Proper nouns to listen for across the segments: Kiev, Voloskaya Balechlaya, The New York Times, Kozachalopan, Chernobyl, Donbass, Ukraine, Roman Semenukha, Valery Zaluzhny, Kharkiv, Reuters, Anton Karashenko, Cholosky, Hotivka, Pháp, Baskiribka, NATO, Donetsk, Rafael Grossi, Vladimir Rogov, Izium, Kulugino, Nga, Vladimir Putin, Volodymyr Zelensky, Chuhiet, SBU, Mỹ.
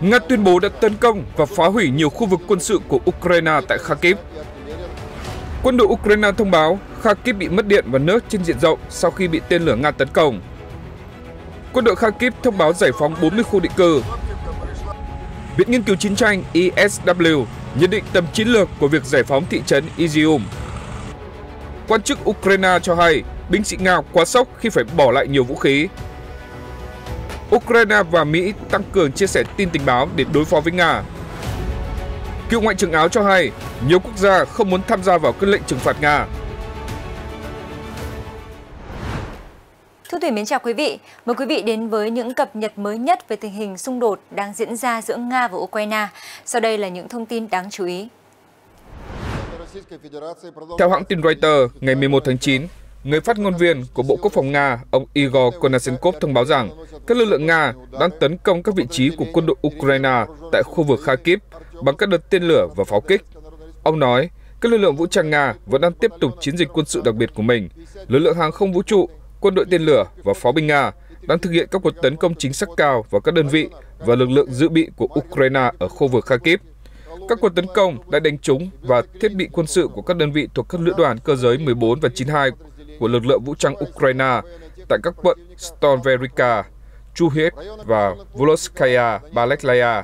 Nga tuyên bố đã tấn công và phá hủy nhiều khu vực quân sự của Ukraine tại Kharkiv. Quân đội Ukraine thông báo Kharkiv bị mất điện và nước trên diện rộng sau khi bị tên lửa Nga tấn công. Quân đội Kharkiv thông báo giải phóng 40 khu định cư. Viện Nghiên cứu Chiến tranh ISW nhận định tầm chiến lược của việc giải phóng thị trấn Izium. Quan chức Ukraine cho hay binh sĩ Nga quá sốc khi phải bỏ lại nhiều vũ khí. Ukraine và Mỹ tăng cường chia sẻ tin tình báo để đối phó với Nga. Cựu Ngoại trưởng Áo cho hay nhiều quốc gia không muốn tham gia vào các lệnh trừng phạt Nga. Thưa quý vị, mến chào quý vị. Mời quý vị đến với những cập nhật mới nhất về tình hình xung đột đang diễn ra giữa Nga và Ukraine. Sau đây là những thông tin đáng chú ý. Theo hãng tin Reuters, ngày 11 tháng 9, người phát ngôn viên của Bộ Quốc phòng Nga, ông Igor Konashenkov thông báo rằng các lực lượng Nga đang tấn công các vị trí của quân đội Ukraine tại khu vực Kharkiv bằng các đợt tên lửa và pháo kích. Ông nói, các lực lượng vũ trang Nga vẫn đang tiếp tục chiến dịch quân sự đặc biệt của mình. Lực lượng hàng không vũ trụ, quân đội tên lửa và pháo binh Nga đang thực hiện các cuộc tấn công chính xác cao vào các đơn vị và lực lượng dự bị của Ukraine ở khu vực Kharkiv. Các cuộc tấn công đã đánh trúng và thiết bị quân sự của các đơn vị thuộc các lữ đoàn cơ giới 14 và 92 của lực lượng vũ trang Ukraine tại các quận Storverica, Chuhiet và Voloskaya Balechlaya.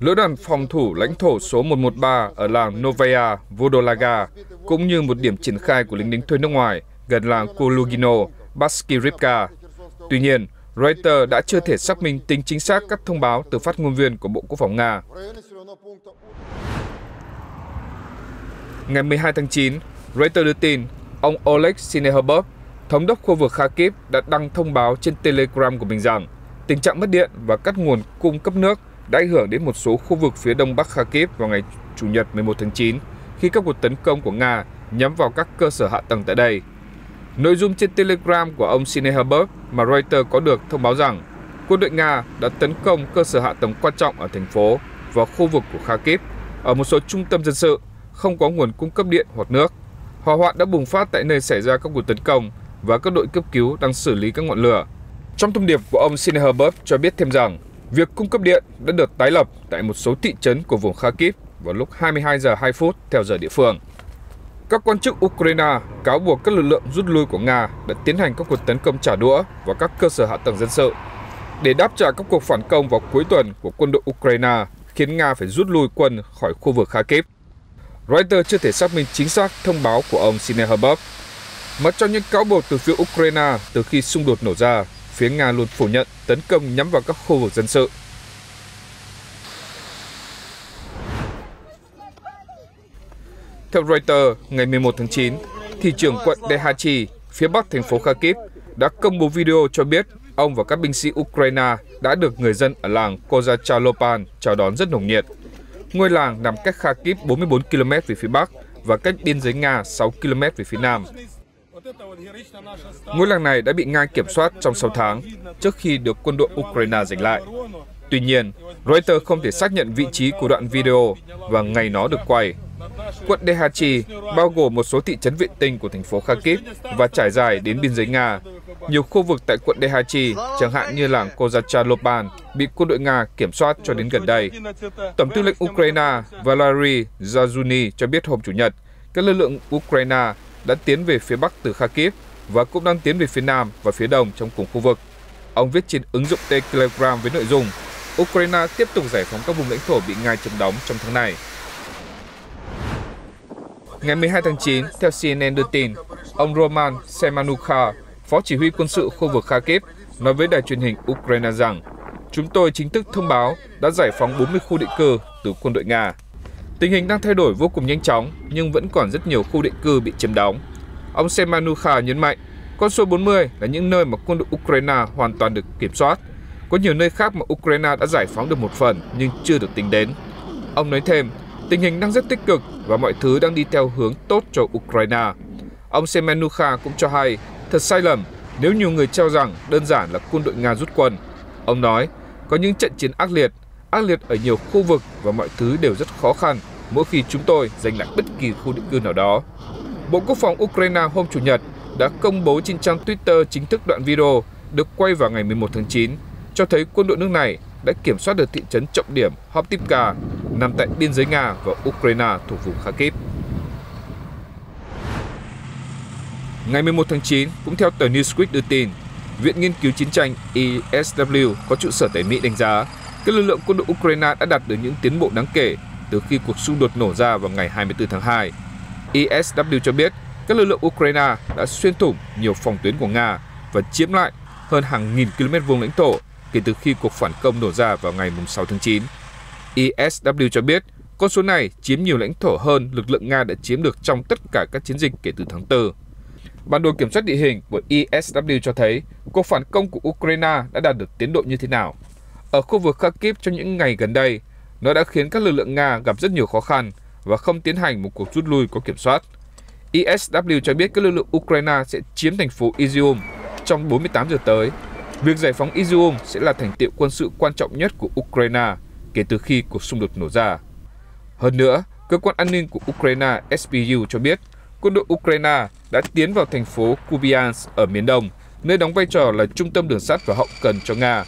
Lữ đoàn phòng thủ lãnh thổ số 113 ở làng Novaya Vodolaga cũng như một điểm triển khai của lính đánh thuê nước ngoài gần làng Kulugino, Baskiribka. Tuy nhiên, Reuters đã chưa thể xác minh tính chính xác các thông báo từ phát ngôn viên của Bộ Quốc phòng Nga. Ngày 12 tháng 9, Reuters đưa tin ông Oleh Syniehubov, thống đốc khu vực Kharkiv, đã đăng thông báo trên Telegram của mình rằng tình trạng mất điện và cắt nguồn cung cấp nước đã ảnh hưởng đến một số khu vực phía đông bắc Kharkiv vào ngày Chủ nhật 11 tháng 9 khi các cuộc tấn công của Nga nhắm vào các cơ sở hạ tầng tại đây. Nội dung trên Telegram của ông Syniehubov mà Reuters có được thông báo rằng quân đội Nga đã tấn công cơ sở hạ tầng quan trọng ở thành phố và khu vực của Kharkiv, ở một số trung tâm dân sự không có nguồn cung cấp điện hoặc nước. Hỏa hoạn đã bùng phát tại nơi xảy ra các cuộc tấn công và các đội cấp cứu đang xử lý các ngọn lửa. Trong thông điệp của ông Syniehubov cho biết thêm rằng việc cung cấp điện đã được tái lập tại một số thị trấn của vùng Kharkiv vào lúc 22:02 theo giờ địa phương. Các quan chức Ukraine cáo buộc các lực lượng rút lui của Nga đã tiến hành các cuộc tấn công trả đũa vào các cơ sở hạ tầng dân sự để đáp trả các cuộc phản công vào cuối tuần của quân đội Ukraine khiến Nga phải rút lui quân khỏi khu vực Kharkiv. Reuters chưa thể xác minh chính xác thông báo của ông Syniehubov. Một trong những cáo buộc từ phía Ukraine từ khi xung đột nổ ra, phía Nga luôn phủ nhận tấn công nhắm vào các khu vực dân sự. Theo Reuters, ngày 11 tháng 9, thị trưởng quận Dehachi, phía bắc thành phố Kharkiv, đã công bố video cho biết ông và các binh sĩ Ukraine đã được người dân ở làng Kozachalopan chào đón rất nồng nhiệt. Ngôi làng nằm cách Kharkiv 44 km về phía bắc và cách biên giới Nga 6 km về phía nam. Ngôi làng này đã bị Nga kiểm soát trong 6 tháng trước khi được quân đội Ukraine giành lại. Tuy nhiên, Reuters không thể xác nhận vị trí của đoạn video và ngày nó được quay. Quận Dehachi bao gồm một số thị trấn vệ tinh của thành phố Kharkiv và trải dài đến biên giới Nga. Nhiều khu vực tại quận Dehachi, chẳng hạn như làng Kozachalopan, bị quân đội Nga kiểm soát cho đến gần đây. Tổng tư lệnh Ukraine Valery Zaluzhny cho biết hôm Chủ nhật, các lực lượng Ukraine đã tiến về phía bắc từ Kharkiv và cũng đang tiến về phía nam và phía đông trong cùng khu vực. Ông viết trên ứng dụng Telegram với nội dung Ukraine tiếp tục giải phóng các vùng lãnh thổ bị Nga chiếm đóng trong tháng này. Ngày 12 tháng 9, theo CNN đưa tin, ông Roman Semenukha, phó chỉ huy quân sự khu vực Kharkiv, nói với đài truyền hình Ukraine rằng chúng tôi chính thức thông báo đã giải phóng 40 khu định cư từ quân đội Nga. Tình hình đang thay đổi vô cùng nhanh chóng nhưng vẫn còn rất nhiều khu định cư bị chiếm đóng. Ông Semenukha nhấn mạnh, con số 40 là những nơi mà quân đội Ukraine hoàn toàn được kiểm soát. Có nhiều nơi khác mà Ukraine đã giải phóng được một phần nhưng chưa được tính đến. Ông nói thêm, tình hình đang rất tích cực và mọi thứ đang đi theo hướng tốt cho Ukraine. Ông Semenukha cũng cho hay, thật sai lầm nếu nhiều người cho rằng đơn giản là quân đội Nga rút quân. Ông nói, có những trận chiến ác liệt ở nhiều khu vực và mọi thứ đều rất khó khăn mỗi khi chúng tôi giành lại bất kỳ khu định cư nào đó. Bộ Quốc phòng Ukraine hôm Chủ nhật đã công bố trên trang Twitter chính thức đoạn video được quay vào ngày 11 tháng 9, cho thấy quân đội nước này đã kiểm soát được thị trấn trọng điểm Hotivka nằm tại biên giới Nga và Ukraine thuộc vùng Kharkiv. Ngày 11 tháng 9, cũng theo tờ Newsweek đưa tin, Viện Nghiên cứu Chiến tranh ISW có trụ sở tại Mỹ đánh giá các lực lượng quân đội Ukraine đã đạt được những tiến bộ đáng kể từ khi cuộc xung đột nổ ra vào ngày 24 tháng 2. ISW cho biết các lực lượng Ukraine đã xuyên thủng nhiều phòng tuyến của Nga và chiếm lại hơn hàng nghìn km vuông lãnh thổ kể từ khi cuộc phản công nổ ra vào ngày 6 tháng 9. ISW cho biết con số này chiếm nhiều lãnh thổ hơn lực lượng Nga đã chiếm được trong tất cả các chiến dịch kể từ tháng 4. Bản đồ kiểm soát địa hình của ISW cho thấy cuộc phản công của Ukraine đã đạt được tiến độ như thế nào. Ở khu vực Kharkiv trong những ngày gần đây, nó đã khiến các lực lượng Nga gặp rất nhiều khó khăn và không tiến hành một cuộc rút lui có kiểm soát. ISW cho biết các lực lượng Ukraine sẽ chiếm thành phố Izium trong 48 giờ tới. Việc giải phóng Izium sẽ là thành tựu quân sự quan trọng nhất của Ukraine kể từ khi cuộc xung đột nổ ra. Hơn nữa, cơ quan an ninh của Ukraine SBU cho biết quân đội Ukraine đã tiến vào thành phố Kupiansk ở miền đông, nơi đóng vai trò là trung tâm đường sắt và hậu cần cho Nga.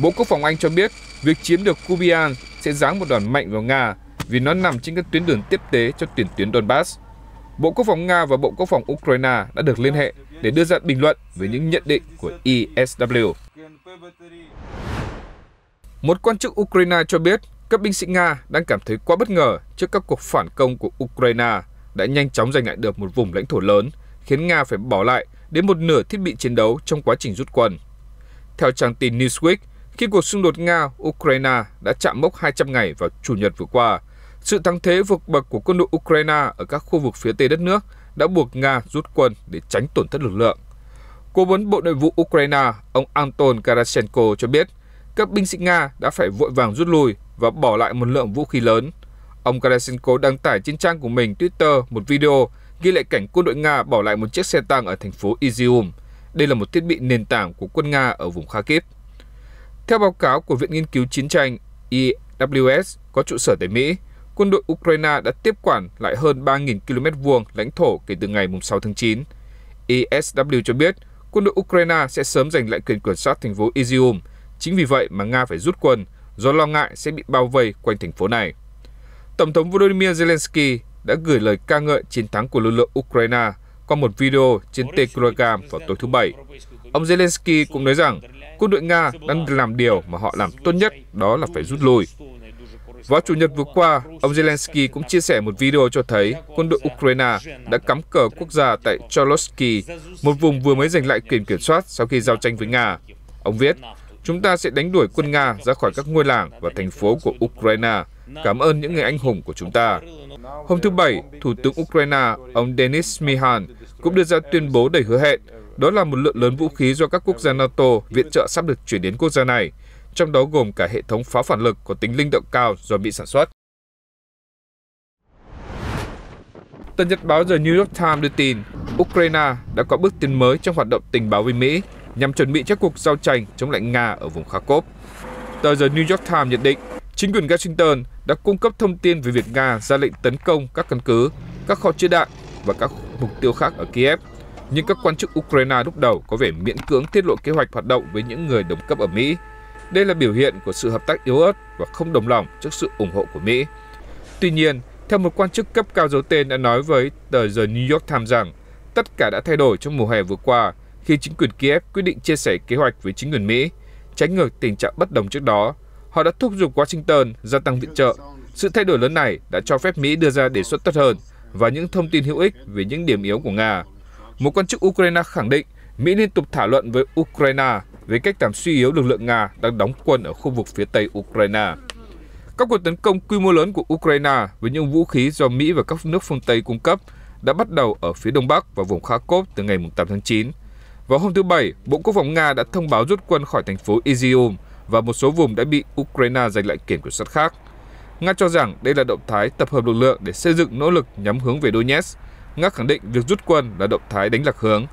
Bộ Quốc phòng Anh cho biết việc chiếm được Kupiansk sẽ giáng một đòn mạnh vào Nga vì nó nằm trên các tuyến đường tiếp tế cho tiền tuyến Donbass. Bộ Quốc phòng Nga và Bộ Quốc phòng Ukraine đã được liên hệ để đưa ra bình luận về những nhận định của ISW. Một quan chức Ukraine cho biết các binh sĩ Nga đang cảm thấy quá bất ngờ trước các cuộc phản công của Ukraine đã nhanh chóng giành lại được một vùng lãnh thổ lớn, khiến Nga phải bỏ lại đến một nửa thiết bị chiến đấu trong quá trình rút quân. Theo trang tin Newsweek, khi cuộc xung đột Nga-Ukraine đã chạm mốc 200 ngày vào Chủ nhật vừa qua, sự thắng thế vượt bậc của quân đội Ukraine ở các khu vực phía tây đất nước đã buộc Nga rút quân để tránh tổn thất lực lượng. Cố vấn Bộ Nội vụ Ukraine, ông Anton Karashenko cho biết các binh sĩ Nga đã phải vội vàng rút lui và bỏ lại một lượng vũ khí lớn. Ông Karashenko đăng tải trên trang của mình Twitter một video ghi lại cảnh quân đội Nga bỏ lại một chiếc xe tăng ở thành phố Izium. Đây là một thiết bị nền tảng của quân Nga ở vùng Kharkiv. Theo báo cáo của Viện Nghiên cứu Chiến tranh IWS có trụ sở tại Mỹ, quân đội Ukraine đã tiếp quản lại hơn 3.000 km vuông lãnh thổ kể từ ngày 6 tháng 9. ISW cho biết quân đội Ukraine sẽ sớm giành lại quyền kiểm soát thành phố Izium. Chính vì vậy mà Nga phải rút quân do lo ngại sẽ bị bao vây quanh thành phố này. Tổng thống Volodymyr Zelensky đã gửi lời ca ngợi chiến thắng của lực lượng Ukraine qua một video trên Telegram vào tối thứ Bảy. Ông Zelensky cũng nói rằng quân đội Nga đang làm điều mà họ làm tốt nhất, đó là phải rút lui. Vào Chủ nhật vừa qua, ông Zelensky cũng chia sẻ một video cho thấy quân đội Ukraine đã cắm cờ quốc gia tại Cholosky, một vùng vừa mới giành lại quyền kiểm soát sau khi giao tranh với Nga. Ông viết, chúng ta sẽ đánh đuổi quân Nga ra khỏi các ngôi làng và thành phố của Ukraine. Cảm ơn những người anh hùng của chúng ta. Hôm thứ Bảy, Thủ tướng Ukraine, ông Denis Shmihan, cũng đưa ra tuyên bố đầy hứa hẹn. Đó là một lượng lớn vũ khí do các quốc gia NATO viện trợ sắp được chuyển đến quốc gia này, trong đó gồm cả hệ thống pháo phản lực có tính linh động cao do Mỹ sản xuất. Tờ nhật báo The New York Times đưa tin, Ukraine đã có bước tiến mới trong hoạt động tình báo với Mỹ nhằm chuẩn bị cho cuộc giao tranh chống lại Nga ở vùng Kharkiv. Tờ The New York Times nhận định, chính quyền Washington đã cung cấp thông tin về việc Nga ra lệnh tấn công các căn cứ, các kho chứa đạn và các mục tiêu khác ở Kiev, nhưng các quan chức Ukraine lúc đầu có vẻ miễn cưỡng tiết lộ kế hoạch hoạt động với những người đồng cấp ở Mỹ. Đây là biểu hiện của sự hợp tác yếu ớt và không đồng lòng trước sự ủng hộ của Mỹ. Tuy nhiên, theo một quan chức cấp cao giấu tên đã nói với tờ The New York Times rằng tất cả đã thay đổi trong mùa hè vừa qua khi chính quyền Kiev quyết định chia sẻ kế hoạch với chính quyền Mỹ, tránh ngược tình trạng bất đồng trước đó. Họ đã thúc giục Washington gia tăng viện trợ. Sự thay đổi lớn này đã cho phép Mỹ đưa ra đề xuất tốt hơn và những thông tin hữu ích về những điểm yếu của Nga. Một quan chức Ukraine khẳng định Mỹ liên tục thảo luận với Ukraine về cách làm suy yếu lực lượng Nga đang đóng quân ở khu vực phía tây Ukraine. Các cuộc tấn công quy mô lớn của Ukraine với những vũ khí do Mỹ và các nước phương Tây cung cấp đã bắt đầu ở phía đông bắc và vùng Kharkiv từ ngày 8 tháng 9. Vào hôm thứ Bảy, Bộ Quốc phòng Nga đã thông báo rút quân khỏi thành phố Izium và một số vùng đã bị Ukraine giành lại quyền kiểm soát khác. Nga cho rằng đây là động thái tập hợp lực lượng để xây dựng nỗ lực nhắm hướng về Donetsk. Nga khẳng định việc rút quân là động thái đánh lạc hướng.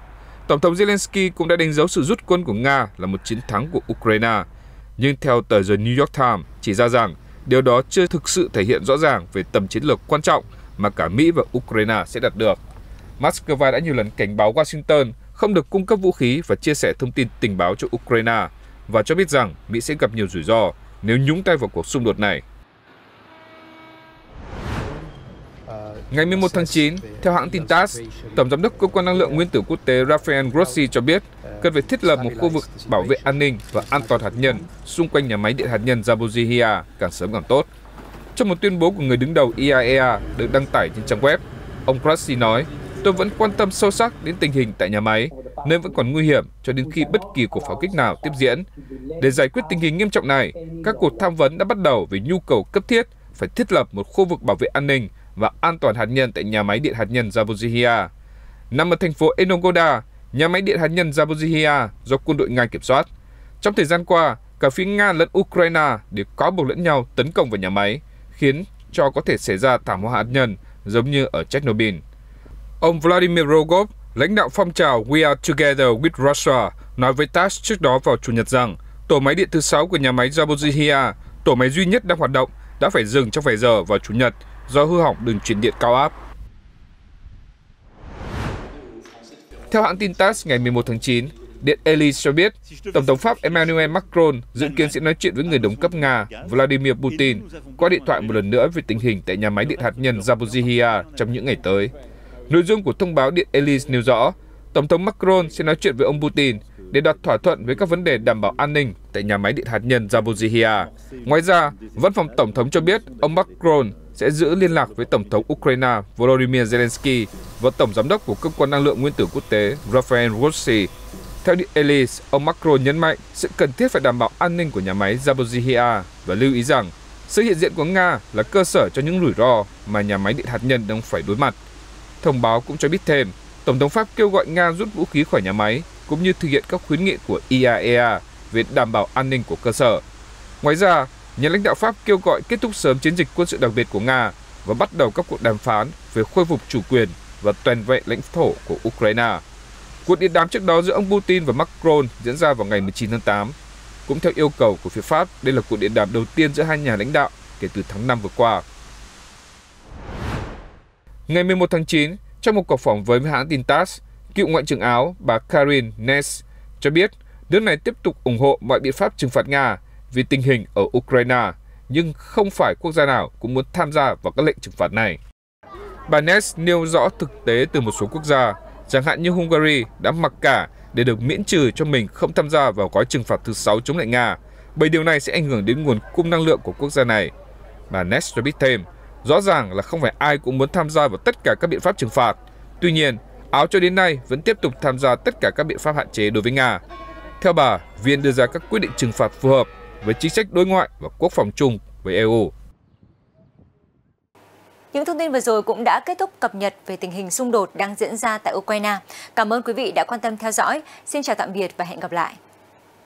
Tổng thống Zelensky cũng đã đánh dấu sự rút quân của Nga là một chiến thắng của Ukraine. Nhưng theo tờ The New York Times chỉ ra rằng điều đó chưa thực sự thể hiện rõ ràng về tầm chiến lược quan trọng mà cả Mỹ và Ukraine sẽ đạt được. Moscow đã nhiều lần cảnh báo Washington không được cung cấp vũ khí và chia sẻ thông tin tình báo cho Ukraine và cho biết rằng Mỹ sẽ gặp nhiều rủi ro nếu nhúng tay vào cuộc xung đột này. Ngày 11 tháng 9, theo hãng tin TASS, Tổng giám đốc Cơ quan Năng lượng Nguyên tử Quốc tế Rafael Grossi cho biết cần phải thiết lập một khu vực bảo vệ an ninh và an toàn hạt nhân xung quanh nhà máy điện hạt nhân Zaporizhzhia càng sớm càng tốt. Trong một tuyên bố của người đứng đầu IAEA được đăng tải trên trang web, ông Grossi nói, "Tôi vẫn quan tâm sâu sắc đến tình hình tại nhà máy, nơi vẫn còn nguy hiểm cho đến khi bất kỳ cuộc pháo kích nào tiếp diễn. Để giải quyết tình hình nghiêm trọng này, các cuộc tham vấn đã bắt đầu về nhu cầu cấp thiết phải thiết lập một khu vực bảo vệ an ninh và an toàn hạt nhân tại nhà máy điện hạt nhân Zaporizhzhia. Nằm ở thành phố Enogoda, nhà máy điện hạt nhân Zaporizhzhia do quân đội Nga kiểm soát. Trong thời gian qua, cả phía Nga lẫn Ukraine đều cáo buộc lẫn nhau tấn công vào nhà máy, khiến cho có thể xảy ra thảm họa hạt nhân giống như ở Chernobyl." Ông Vladimir Rogov, lãnh đạo phong trào We Are Together with Russia, nói với TASS trước đó vào Chủ nhật rằng tổ máy điện thứ 6 của nhà máy Zaporizhzhia, tổ máy duy nhất đang hoạt động, đã phải dừng trong vài giờ vào Chủ nhật do hư hỏng đường truyền điện cao áp. Theo hãng tin TASS ngày 11 tháng 9, Điện Elysee cho biết, Tổng thống Pháp Emmanuel Macron dự kiến sẽ nói chuyện với người đồng cấp Nga Vladimir Putin qua điện thoại một lần nữa về tình hình tại nhà máy điện hạt nhân Zaporizhzhia trong những ngày tới. Nội dung của thông báo Điện Elysee nêu rõ, Tổng thống Macron sẽ nói chuyện với ông Putin để đạt thỏa thuận về các vấn đề đảm bảo an ninh tại nhà máy điện hạt nhân Zaporizhzhia. Ngoài ra, Văn phòng Tổng thống cho biết ông Macron sẽ giữ liên lạc với Tổng thống Ukraine Volodymyr Zelensky và Tổng giám đốc của Cơ quan Năng lượng Nguyên tử Quốc tế Rafael Grossi. Theo Điện Elysee, ông Macron nhấn mạnh sự cần thiết phải đảm bảo an ninh của nhà máy Zaporizhzhia và lưu ý rằng sự hiện diện của Nga là cơ sở cho những rủi ro mà nhà máy điện hạt nhân đang phải đối mặt. Thông báo cũng cho biết thêm, Tổng thống Pháp kêu gọi Nga rút vũ khí khỏi nhà máy cũng như thực hiện các khuyến nghị của IAEA về đảm bảo an ninh của cơ sở. Ngoài ra, nhà lãnh đạo Pháp kêu gọi kết thúc sớm chiến dịch quân sự đặc biệt của Nga và bắt đầu các cuộc đàm phán về khôi phục chủ quyền và toàn vẹn lãnh thổ của Ukraine. Cuộc điện đàm trước đó giữa ông Putin và Macron diễn ra vào ngày 19 tháng 8. Cũng theo yêu cầu của phía Pháp, đây là cuộc điện đàm đầu tiên giữa hai nhà lãnh đạo kể từ tháng 5 vừa qua. Ngày 11 tháng 9, trong một cuộc phỏng vấn với hãng tin TASS, cựu Ngoại trưởng Áo bà Karin Ness cho biết nước này tiếp tục ủng hộ mọi biện pháp trừng phạt Nga vì tình hình ở Ukraine, nhưng không phải quốc gia nào cũng muốn tham gia vào các lệnh trừng phạt này. Bà Ness nêu rõ thực tế từ một số quốc gia, chẳng hạn như Hungary đã mặc cả để được miễn trừ cho mình không tham gia vào gói trừng phạt thứ 6 chống lại Nga, bởi điều này sẽ ảnh hưởng đến nguồn cung năng lượng của quốc gia này. Bà Ness cho biết thêm, rõ ràng là không phải ai cũng muốn tham gia vào tất cả các biện pháp trừng phạt. Tuy nhiên, Áo cho đến nay vẫn tiếp tục tham gia tất cả các biện pháp hạn chế đối với Nga. Theo bà, Viên đưa ra các quyết định trừng phạt phù hợp với chính sách đối ngoại và quốc phòng chung với EU. Những thông tin vừa rồi cũng đã kết thúc cập nhật về tình hình xung đột đang diễn ra tại Ukraine. Cảm ơn quý vị đã quan tâm theo dõi. Xin chào tạm biệt và hẹn gặp lại.